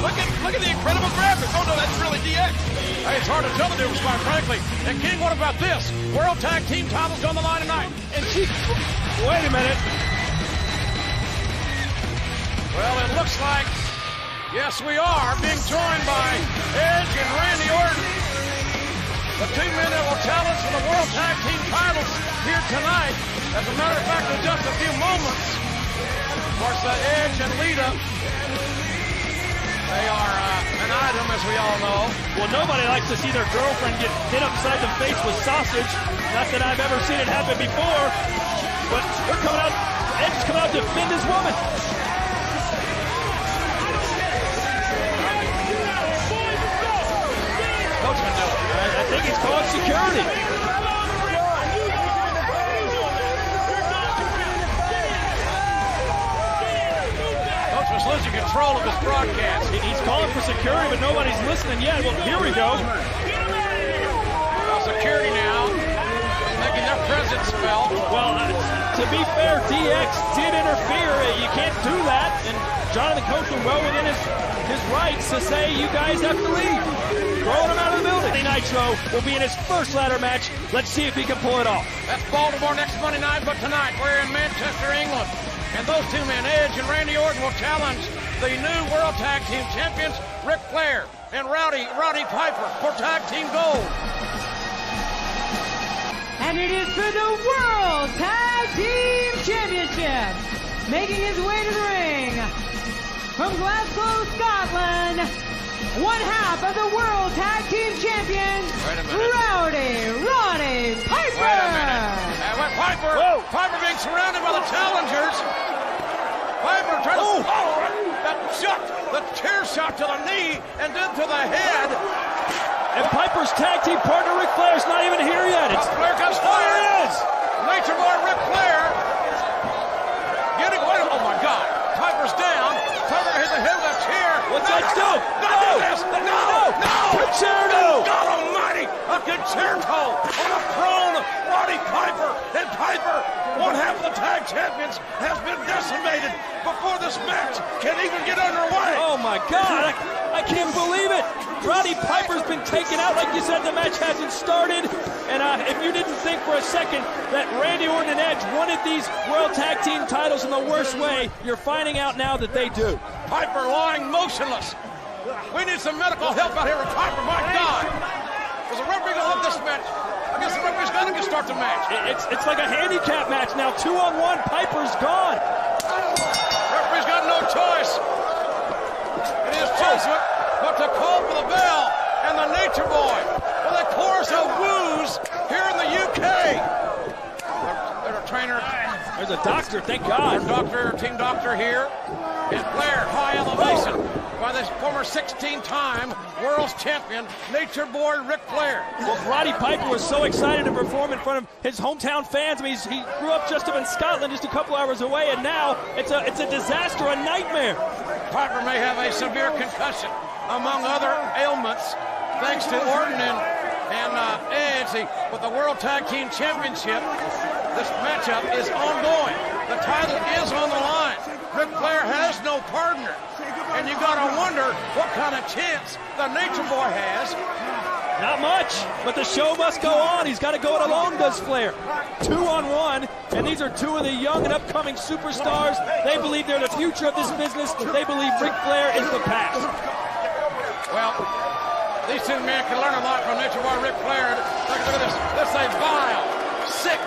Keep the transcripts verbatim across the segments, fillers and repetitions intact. Look at look at the incredible graphics. Oh, no, that's really D X. Hey, it's hard to tell the difference, quite frankly. And, King, what about this? World Tag Team titles on the line tonight. And she... Wait a minute. Well, it looks like, yes, we are being joined by Edge and Randy Orton, the two men that will challenge for the World Tag Team titles here tonight. As a matter of fact, in just a few moments, of course, uh, Edge and Lita, they are uh, an item, as we all know. Well, nobody likes to see their girlfriend get hit upside the face with sausage. Not that I've ever seen it happen before, but they're coming out, Edge's coming out to defend his woman. Coachman does it. I, I think he's called security. Coachman's losing control of his broadcast. He, he's calling for security, but nobody's listening yet. Well, here we go. Well, security now is making their presence felt. Well, uh, to be fair, D X did interfere. You can't do that. And Jonathan Coachman, well within his, his rights to say, you guys have to leave. Throwing him out of the building. Monday Nitro will be in his first ladder match. Let's see if he can pull it off. That's Baltimore next Monday night, but tonight we're in Manchester, England. And those two men, Edge and Randy Orton, will challenge the new World Tag Team Champions, Ric Flair and Rowdy Roddy Piper, for Tag Team Gold. And it is for the World Tag Team Championship. Making his way to the ring from Glasgow, Scotland, one half of the World Tag Team Champions, Rowdy Roddy Piper! Wait a minute. Uh, wait, Piper, Whoa. Piper being surrounded by the challengers. Piper trying to... Oh, that shot, the chair shot to the knee and then to the head. And Piper's tag team partner, Ric Flair, is not even here yet. It's... Flair comes oh, fire. It is! Nature boy Ric Flair. Getting... Wait a... Oh, my God. Piper's down. Piper hit the head with a chair. What's that do? No, no, no! Concerto! God almighty! A concerto on the throne of Roddy Piper! And Piper, one half of the tag champions, has been decimated before this match can even get underway! Oh my God! I, I can't believe it! Roddy Piper's been taken out. Like you said, the match hasn't started. And uh, if you didn't think for a second that Randy Orton and Edge wanted these World Tag Team titles in the worst way, you're finding out now that they do. Piper lying motionless. We need some medical help out here with Piper, my God! Because the referee going to let this match. I guess the referee's going to start the match. It, it's, it's like a handicap match now. Two on one, Piper's gone. Referee's got no choice. It is Jesuit, but to call for the bell and the Nature Boy with a chorus of woos here in the U K. There's a trainer. There's a doctor, thank God. Doctor, team doctor here. And Flair, high elevation by this former sixteen-time world's champion, Nature Boy Ric Flair. Well, Roddy Piper was so excited to perform in front of his hometown fans. I mean, he's, he grew up just up in Scotland, just a couple hours away, and now it's a it's a disaster, a nightmare. Piper may have a severe concussion, among other ailments, thanks to Orton and, and uh, Edge. But the World Tag Team Championship, this matchup is ongoing. The title is on the line. Ric Flair has no partner, and you gotta wonder what kind of chance the Nature Boy has. Not much, but the show must go on. He's got to go it alone, does Flair. Two on one, and these are two of the young and upcoming superstars. They believe they're the future of this business. They believe Ric Flair is the past. Well, these two men can learn a lot from Nature Boy Ric Flair. Look at this. This is a vile, sick.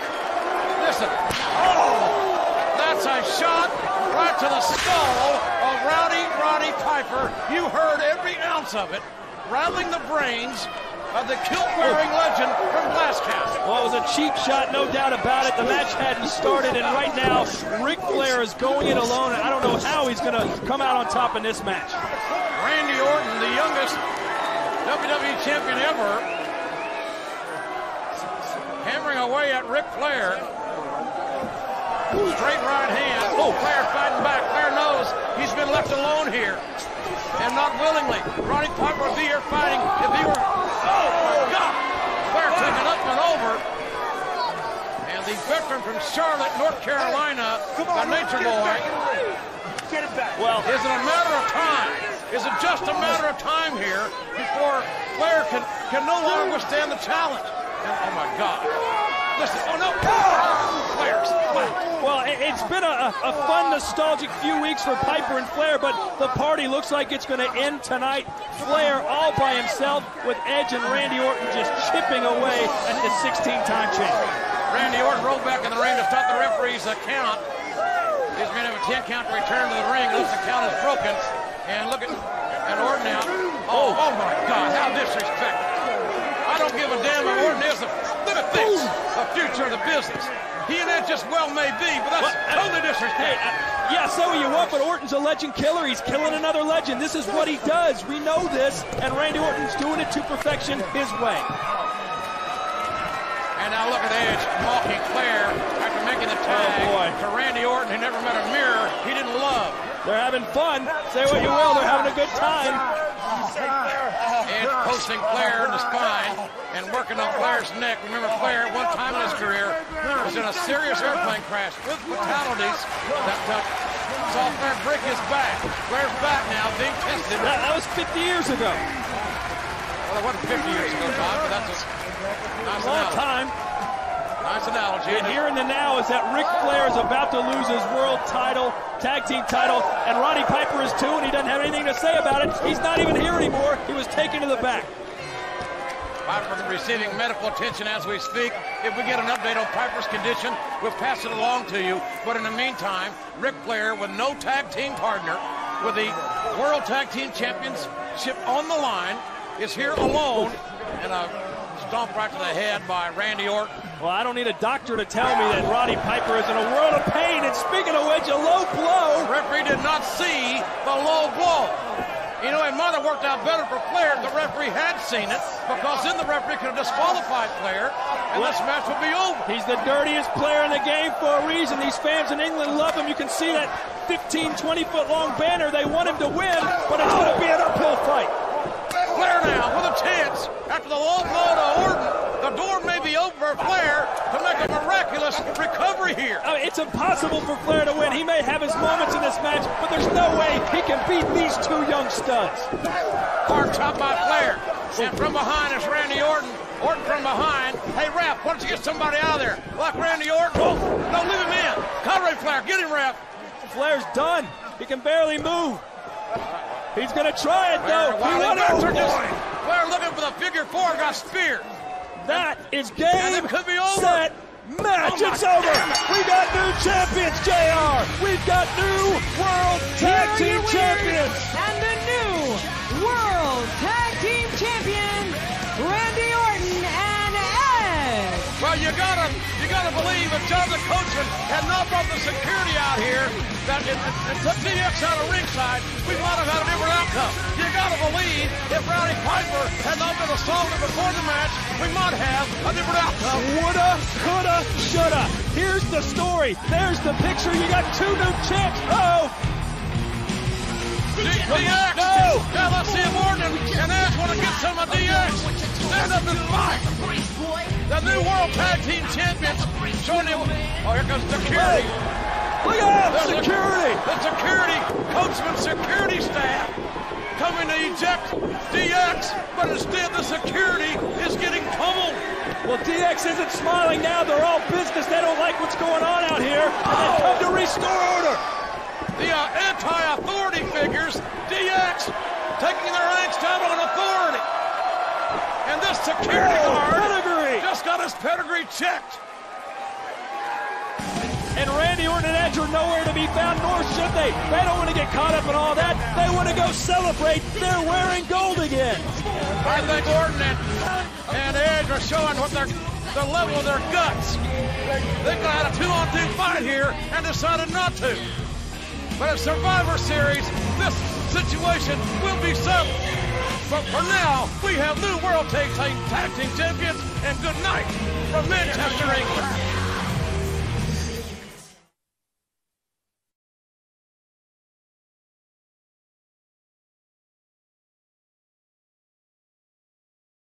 Listen. Oh! That's a shot right to the skull of Rowdy Roddy Piper. You heard every ounce of it, rattling the brains of the kilt-wearing legend from Glasgow. Well, it was a cheap shot, no doubt about it. The match hadn't started, and right now, Ric Flair is going it alone, and I don't know how he's going to come out on top in this match. Randy Orton, the youngest W W E champion ever, hammering away at Ric Flair. Straight right hand. Oh, Flair fighting back. Flair knows he's been left alone here. And not willingly. Roddy Piper would be here fighting if he were... Oh, my God! Flair took it up and over. And the veteran from Charlotte, North Carolina, the Nature Boy. Get it back. Well, is it a matter of time Is it just a matter of time here before Flair can, can no longer stand the challenge? And, oh, my God. Listen, oh, no. Oh, Flair's flat. Well, it, it's been a, a fun, nostalgic few weeks for Piper and Flair, but the party looks like it's going to end tonight. Flair all by himself with Edge and Randy Orton just chipping away at the sixteen-time champion. Randy Orton rolled back in the ring to stop the referee's count. These men have a ten count to return to the ring unless the count is broken. And look at and Orton now. Oh, oh my God, how disrespectful. I don't give a damn if Orton is the, look at this, the future of the business. He and Edge just well may be, but that's well, totally disrespectful. Hey, yeah, so you want, but Orton's a legend killer. He's killing another legend. This is what he does. We know this, and Randy Orton's doing it to perfection his way. And now look at Edge mocking Flair after making the tag oh to Randy Orton, who never met a mirror he didn't love. They're having fun. Say what you will, they're having a good time. Edge posting Flair in the spine and working on Flair's neck. Remember, Flair, one time in his career, was in a serious airplane crash with fatalities that took, saw Flair break his back. Flair's back now being tested. That, that was fifty years ago. Well, it wasn't fifty years ago, Todd, but that's a nice long analogy. time. Nice analogy. And here in the now is that Ric Flair is about to lose his world title, tag team title, and Roddy Piper is too, and he doesn't have anything to say about it. He's not even here anymore. He was taken to the back. Piper receiving medical attention as we speak. If we get an update on Piper's condition, we'll pass it along to you. But in the meantime, Ric Flair with no tag team partner, with the World Tag Team Championship on the line, is here alone, and a stomp right to the head by Randy Orton. Well, I don't need a doctor to tell me that Roddy Piper is in a world of pain. And speaking of which, a low blow. The referee did not see the low blow. You know, it might have worked out better for Flair if the referee had seen it, because then the referee could have disqualified Flair, and well, this match would be over. He's the dirtiest player in the game for a reason. These fans in England love him. You can see that fifteen, twenty-foot-long banner. They want him to win, but it's going to be an uphill fight. Flair now with a chance after the low blow to Orton. The door may be open for Flair to make a miraculous recovery here. I mean, it's impossible for Flair to win. He may have his moments in this match, but there's no way he can beat these two young studs. Hard top by Flair. And from behind is Randy Orton. Orton from behind. Hey, Ref, why don't you get somebody out of there? Like Randy Orton. Oh, don't leave him in. Conrad Flair, get him, Ref. Flair's done. He can barely move. He's going to try it, though. He won it. Flair looking for the figure four, got speared. That is game, it could be over. Set, match. Oh, it's over. We got new champions, J R. We've got new World Tag Team Champions. And the new World Tag Team Champion, Randy Orton and Edge. Well, you got to you got to believe that Jonathan Coachman had not brought the security out here. That it, it took D X out of ringside, we might have had a different outcome. You gotta believe if Rowdy Piper had not been assaulted before the match, we might have a different outcome. Woulda, coulda, shoulda. Here's the story. There's the picture. You got two new champs. Uh oh. D X. No. Now let's see if Orton and Edge want to get some of D X. Stand up and fight. The new World Tag Team Champions. Showing him. Oh, here comes security. Look at that security! The security, Coachman security staff coming to eject D X, but instead the security is getting pummeled. Well, D X isn't smiling now. They're all business. They don't like what's going on out here. And they come to restore order. The uh, anti-authority figures, D X, taking their angst out on authority. And this security oh, guard pedigree. just got his pedigree checked. And Randy Orton and Edge are nowhere to be found, nor should they. They don't want to get caught up in all that. They want to go celebrate. They're wearing gold again. I think Orton and, and Edge are showing what their the level of their guts. They could have had a two-on-two fight here and decided not to. But at Survivor Series, this situation will be settled. But for now, we have new World Tag Team Champions, and good night from Manchester, England.